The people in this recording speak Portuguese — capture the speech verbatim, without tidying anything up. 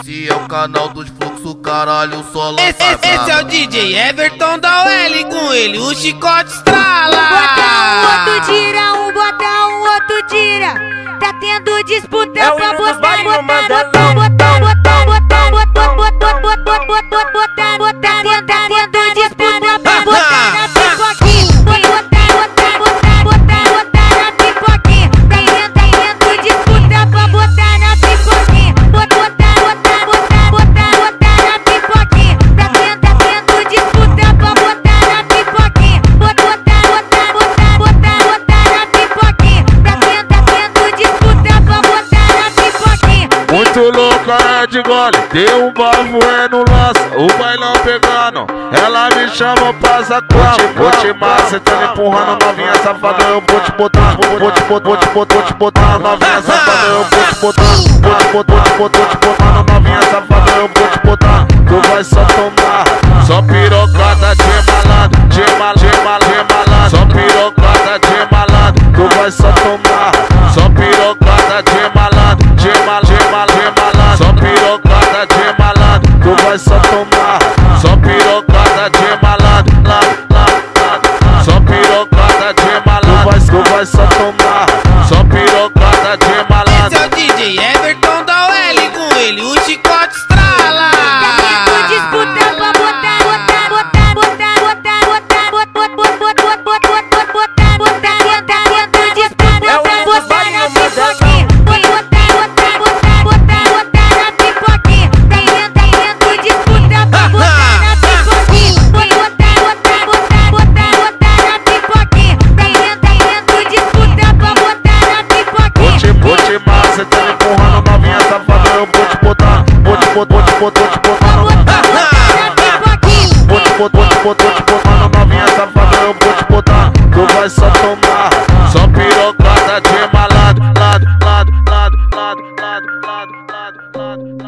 Esse é o canal dos fluxos, caralho, só lança esse, esse é o D J Everton da U L, com ele o chicote estrala. Bota um, outro tira, um bota um, outro tira. Tá tendo disputa é pra botar, botar, botar, botar, botar, botar, botar, botar, botar, botar, botar, botar, botar, botar. Tá tendo disputa pra botar na pipoquinha. Botar, botar, botar, botar, botar na pipoquinha. Tá tendo disputa pra botar na pipoquinha. Botar, de gole, deu um bavo é no laço, o bailão pegando, ela me chama pra sacar. Vou te massa, cê tá me empurrando, novinha safada, eu vou te botar, vou te botar, vou te botar, vou te botar, novinha safada, eu vou te botar, vou te botar, vou te botar, novinha safada, eu vou te botar, tu vai só tomar, só pirocada de malandro, de malandro, de malandro, só pirocada de malandro, tu vai só tomar, só pirocada de malandro, de malandro, de malandro. Só pirocada de malandro, tu vai só tomar. Só pirocada de malandro, lá, lá, lá. Só pirocada de malandro, tu vai só tomar. Só pirocada de malandro. Esse é o D J Everton da U L, com ele o chicote estrala. Tá disputa pra botar, botar, botar, botar, botar, botar, botar, botar, botar, botar, botar, botar, botar, disputa pra botar na pipoquinha. Cê tá me empurrando, novinha safada, eu vou te botar, vou te botar, vou te botar, vou te botar, vou te botar, vou te botar, novinha safada, eu vou te botar, tu vai só tomar, só pirocada de malandro, lado, lado, lado, lado, lado, lado, lado, lado.